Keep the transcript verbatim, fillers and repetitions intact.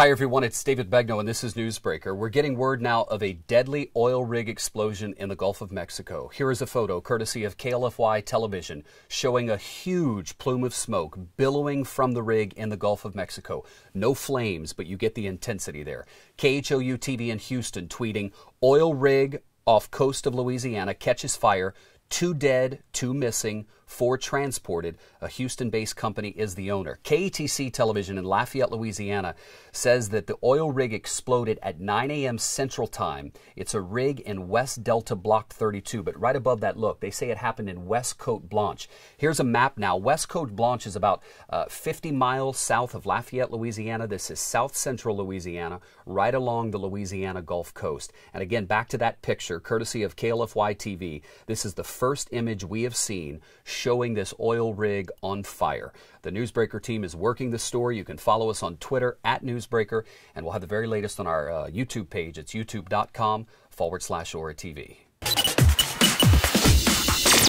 Hi everyone, it's David Begnaud and this is Newsbreaker. We're getting word now of a deadly oil rig explosion in the Gulf of Mexico. Here is a photo courtesy of K L F Y television showing a huge plume of smoke billowing from the rig in the Gulf of Mexico. No flames, but you get the intensity there. K H O U T V in Houston tweeting, "Oil rig off coast of Louisiana catches fire. Two dead, two missing, four transported. A Houston-based company is the owner." K A T C television in Lafayette, Louisiana says that the oil rig exploded at nine A M Central Time. It's a rig in West Delta Block thirty-two, but right above that, look, they say it happened in West Cote Blanche. Here's a map now. West Cote Blanche is about uh, fifty miles south of Lafayette, Louisiana. This is South Central Louisiana, right along the Louisiana Gulf Coast. And again, back to that picture, courtesy of K L F Y T V. This is the first image we have seen showing this oil rig on fire. The Newsbreaker team is working the story. You can follow us on Twitter at Newsbreaker, and we'll have the very latest on our uh, YouTube page. It's youtube dot com forward slash Ora T V.